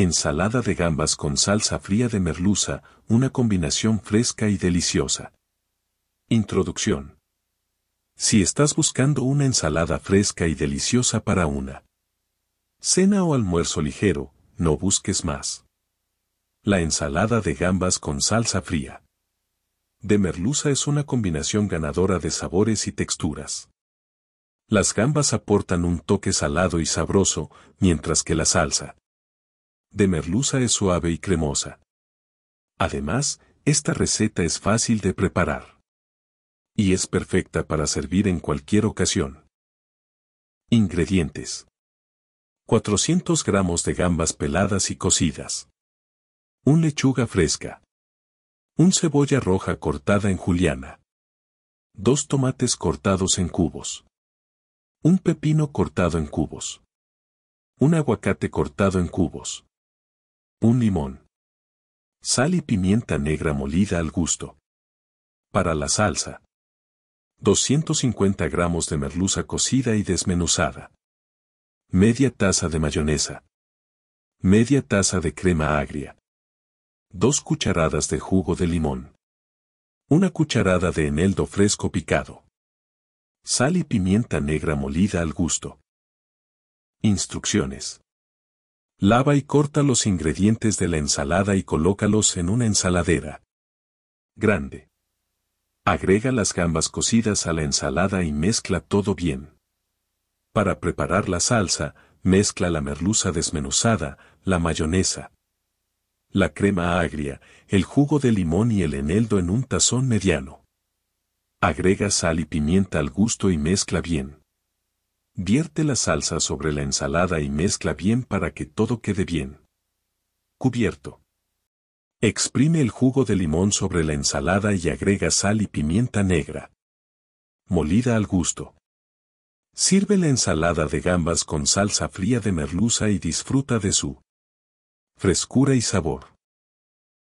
Ensalada de gambas con salsa fría de merluza, una combinación fresca y deliciosa. Introducción. Si estás buscando una ensalada fresca y deliciosa para una cena o almuerzo ligero, no busques más. La ensalada de gambas con salsa fría de merluza es una combinación ganadora de sabores y texturas. Las gambas aportan un toque salado y sabroso, mientras que la salsa de merluza es suave y cremosa. Además, esta receta es fácil de preparar y es perfecta para servir en cualquier ocasión. Ingredientes: 400 gramos de gambas peladas y cocidas, una lechuga fresca, una cebolla roja cortada en juliana, 2 tomates cortados en cubos, un pepino cortado en cubos, un aguacate cortado en cubos, un limón, sal y pimienta negra molida al gusto. Para la salsa, 250 gramos de merluza cocida y desmenuzada, media taza de mayonesa, media taza de crema agria, 2 cucharadas de jugo de limón, una cucharada de eneldo fresco picado, sal y pimienta negra molida al gusto. Instrucciones. Lava y corta los ingredientes de la ensalada y colócalos en una ensaladera grande. Agrega las gambas cocidas a la ensalada y mezcla todo bien. Para preparar la salsa, mezcla la merluza desmenuzada, la mayonesa, la crema agria, el jugo de limón y el eneldo en un tazón mediano. Agrega sal y pimienta al gusto y mezcla bien. Vierte la salsa sobre la ensalada y mezcla bien para que todo quede bien cubierto. Exprime el jugo de limón sobre la ensalada y agrega sal y pimienta negra molida al gusto. Sirve la ensalada de gambas con salsa fría de merluza y disfruta de su frescura y sabor.